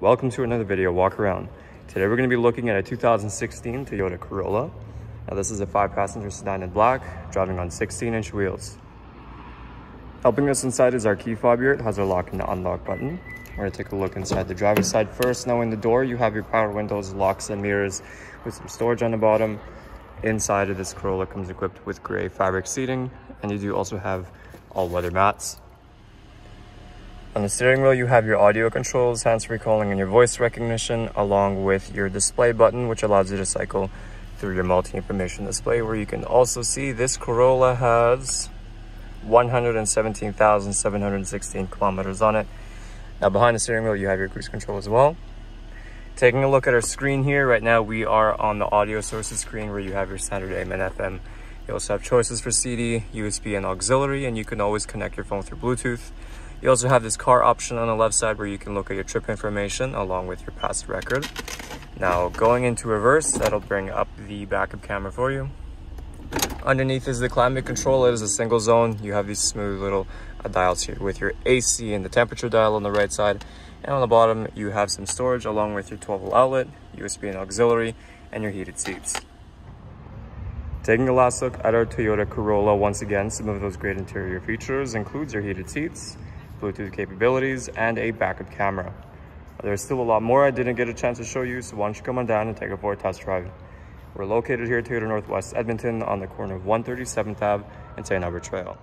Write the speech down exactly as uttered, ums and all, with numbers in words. Welcome to another video walk around. Today we're going to be looking at a two thousand sixteen Toyota Corolla. Now this is a five passenger sedan in black, driving on sixteen inch wheels. Helping us inside is our key fob here. It has a lock and unlock button. We're going to take a look inside the driver's side first. Now in the door you have your power windows, locks and mirrors with some storage on the bottom. Inside of this Corolla comes equipped with gray fabric seating, and you do also have all-weather mats. On the steering wheel, you have your audio controls, hands-free calling, and your voice recognition, along with your display button, which allows you to cycle through your multi-information display, where you can also see this Corolla has one hundred seventeen thousand seven hundred sixteen kilometers on it. Now, behind the steering wheel, you have your cruise control as well. Taking a look at our screen here, right now we are on the audio sources screen, where you have your standard A M and F M. You also have choices for C D, U S B, and auxiliary, and you can always connect your phone through Bluetooth. You also have this car option on the left side where you can look at your trip information along with your past record. Now going into reverse, that'll bring up the backup camera for you. Underneath is the climate control. It is a single zone. You have these smooth little uh, dials here with your A C and the temperature dial on the right side. And on the bottom, you have some storage along with your twelve volt outlet, U S B and auxiliary, and your heated seats. Taking a last look at our Toyota Corolla, once again, some of those great interior features includes your heated seats, Bluetooth capabilities, and a backup camera. There's still a lot more I didn't get a chance to show you, so why don't you come on down and take it for a test drive. We're located here at Toyota Northwest Edmonton on the corner of one thirty-seventh Avenue and Saint Albert Trail.